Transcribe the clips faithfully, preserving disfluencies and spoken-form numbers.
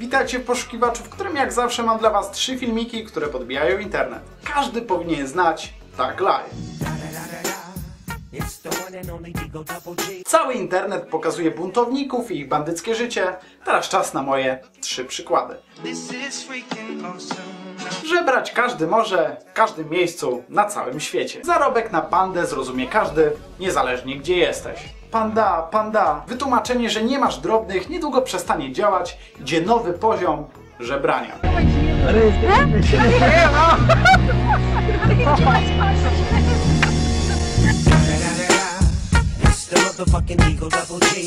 Witajcie w Poszukiwaczu, w którym jak zawsze mam dla Was trzy filmiki, które podbijają internet. Każdy powinien znać tak live. Cały internet pokazuje buntowników i ich bandyckie życie. Teraz czas na moje trzy przykłady. Żebrać każdy może, w każdym miejscu, na całym świecie. Zarobek na pandę zrozumie każdy, niezależnie gdzie jesteś. Panda, panda. Wytłumaczenie, że nie masz drobnych, niedługo przestanie działać. Idzie nowy poziom żebrania.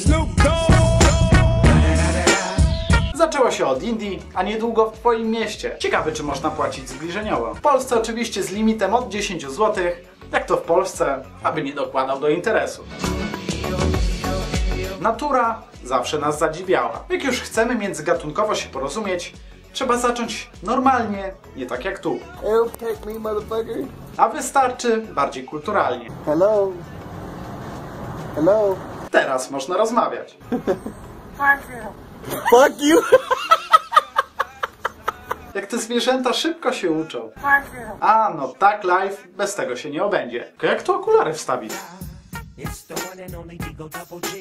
Snoop Dogg! Zaczęło się od Indii, a niedługo w Twoim mieście. Ciekawe, czy można płacić zbliżeniowo. W Polsce oczywiście z limitem od dziesięć złotych. Jak to w Polsce, aby nie dokładał do interesu. Natura zawsze nas zadziwiała. Jak już chcemy międzygatunkowo się porozumieć, trzeba zacząć normalnie, nie tak jak tu. A wystarczy bardziej kulturalnie. Hello. Hello. Teraz można rozmawiać. Fuck you. Fuck you. Jak te zwierzęta szybko się uczą. Fuck you. A no tak live, bez tego się nie obędzie. Tylko jak tu okulary wstawić?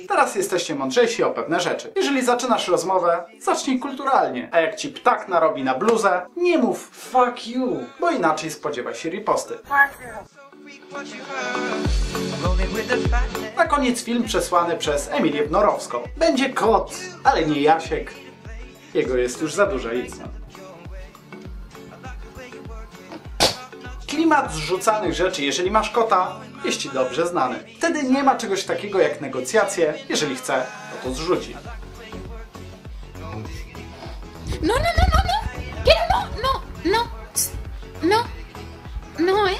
Teraz jesteście mądrzejsi o pewne rzeczy. Jeżeli zaczynasz rozmowę, zacznij kulturalnie. A jak ci ptak narobi na bluzę, nie mów fuck you, bo inaczej spodziewaj się riposty. Na koniec film przesłany przez Emilię Knorowską. Będzie kot, ale nie Jasiek. Jego jest już za duża izna. Klimat zrzucanych rzeczy, jeżeli masz kota, jest ci dobrze znany. Wtedy nie ma czegoś takiego jak negocjacje. Jeżeli chce, to to zrzuci. No, no, no, no, no! No, no, no, no, no, no, eh?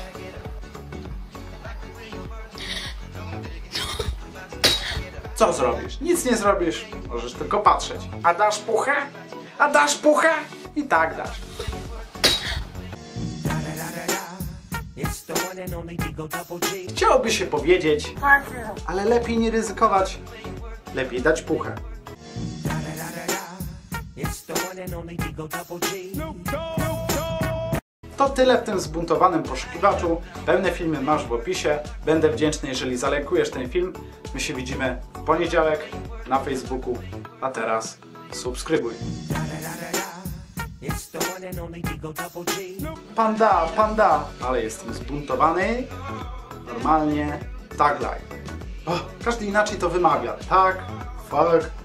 Co zrobisz? Nic nie zrobisz. Możesz tylko patrzeć. A dasz puchę? A dasz puchę? I tak dasz. Chciałoby się powiedzieć, ale lepiej nie ryzykować, lepiej dać puchę. To tyle w tym zbuntowanym poszukiwaczu. Pełne filmy masz w opisie. Będę wdzięczny, jeżeli zalajkujesz ten film. My się widzimy w poniedziałek na Facebooku, a teraz subskrybuj. Panda, panda, ale jestem zbuntowany, normalnie, tak live. Oh, każdy inaczej to wymawia, tak, fuck.